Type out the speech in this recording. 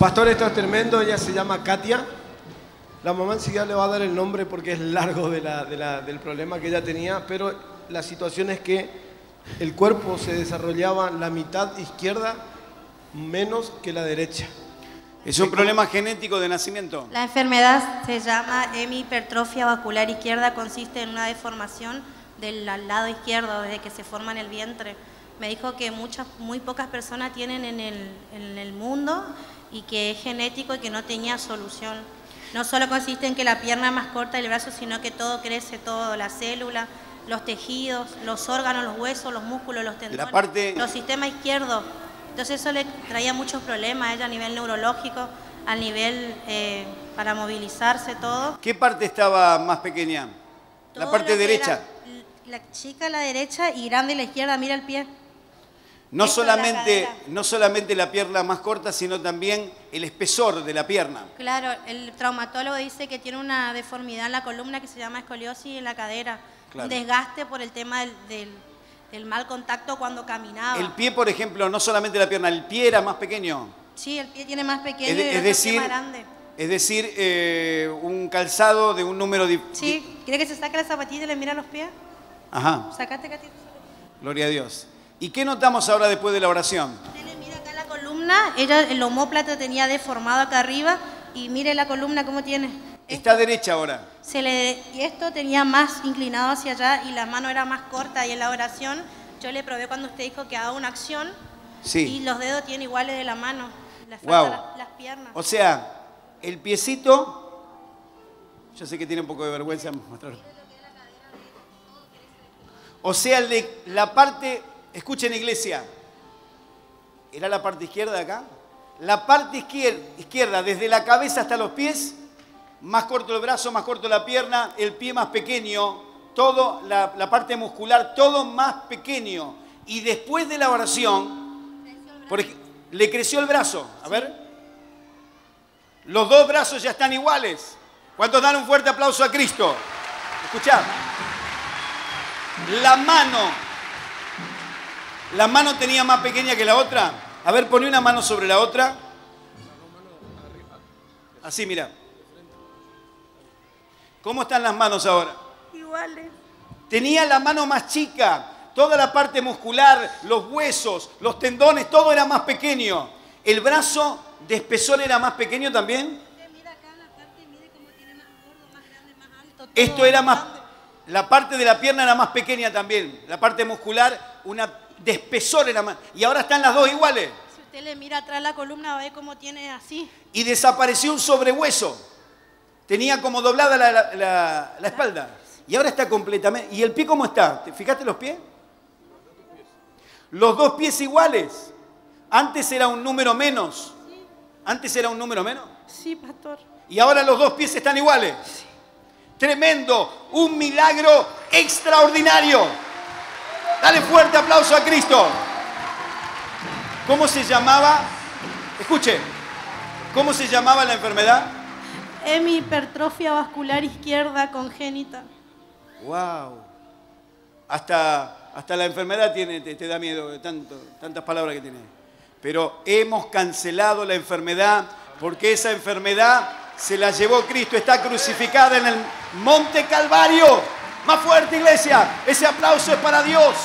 Pastor, esto es tremendo. Ella se llama Katia. La mamá enseguida le va a dar el nombre porque es largo del problema que ella tenía, pero la situación es que el cuerpo se desarrollaba la mitad izquierda menos que la derecha. ¿Es un problema genético de nacimiento? La enfermedad se llama hemihipertrofia vascular izquierda, consiste en una deformación del lado izquierdo desde que se forma en el vientre. Me dijo que muy pocas personas tienen en el mundo y que es genético y que no tenía solución. No solo consiste en que la pierna es más corta y el brazo, sino que todo crece, todo, la célula, los tejidos, los órganos, los huesos, los músculos, los tendones, la parte... los sistemas izquierdos. Entonces eso le traía muchos problemas a ella a nivel neurológico, a nivel para movilizarse, todo. ¿Qué parte estaba más pequeña? Todo la parte derecha. La chica a la derecha y grande a la izquierda, mira el pie. No solamente la pierna más corta, sino también el espesor de la pierna. Claro, el traumatólogo dice que tiene una deformidad en la columna que se llama escoliosis en la cadera. Claro. Un desgaste por el tema del mal contacto cuando caminaba. El pie, por ejemplo, no solamente la pierna, el pie era más pequeño. Sí, el pie tiene más pequeño y el brazo más grande. Es decir, un calzado de un número... Sí, ¿quiere que se saque la zapatilla y le mira los pies? Ajá. Sacate, Katia. Gloria a Dios. ¿Y qué notamos ahora después de la oración? Usted mira acá la columna, ella, el homóplato tenía deformado acá arriba y mire la columna cómo tiene. Está derecha ahora. Esto tenía más inclinado hacia allá y la mano era más corta. Y en la oración yo le probé cuando usted dijo que haga una acción. Sí. Y los dedos tienen iguales de la mano. Las piernas. O sea, el piecito... Yo sé que tiene un poco de vergüenza mostrar. O sea, la parte... Escuchen, iglesia. ¿Era la parte izquierda de acá? La parte izquierda, desde la cabeza hasta los pies... Más corto el brazo, más corto la pierna, el pie más pequeño, todo, la parte muscular, todo más pequeño. Y después de la oración, le creció el brazo. A ver. Los dos brazos ya están iguales. ¿Cuántos dan un fuerte aplauso a Cristo? Escuchad. La mano tenía más pequeña que la otra. A ver, poné una mano sobre la otra. Así, mirá. ¿Cómo están las manos ahora? Iguales. Tenía la mano más chica, toda la parte muscular, los huesos, los tendones, todo era más pequeño. El brazo de espesor era más pequeño también. Usted mira acá la parte, mire cómo tiene más gordo, más grande, más alto. Todo esto era más, la parte de la pierna era más pequeña también, la parte muscular, de espesor era más. Y ahora están las dos iguales. Si usted le mira atrás la columna, ve cómo tiene así. Y desapareció un sobrehueso. Tenía como doblada la espalda. Y ahora está completamente... ¿Y el pie cómo está? ¿Te fijaste los pies? Los dos pies iguales. Antes era un número menos. ¿Antes era un número menos? Sí, pastor. Y ahora los dos pies están iguales. Sí. Tremendo. Un milagro extraordinario. Dale fuerte aplauso a Cristo. ¿Cómo se llamaba? Escuche. ¿Cómo se llamaba la enfermedad? Hemihipertrofia vascular izquierda congénita. Wow. Hasta la enfermedad te da miedo, tantas palabras que tiene. Pero hemos cancelado la enfermedad, porque esa enfermedad se la llevó Cristo. Está crucificada en el Monte Calvario. Más fuerte, iglesia. Ese aplauso es para Dios.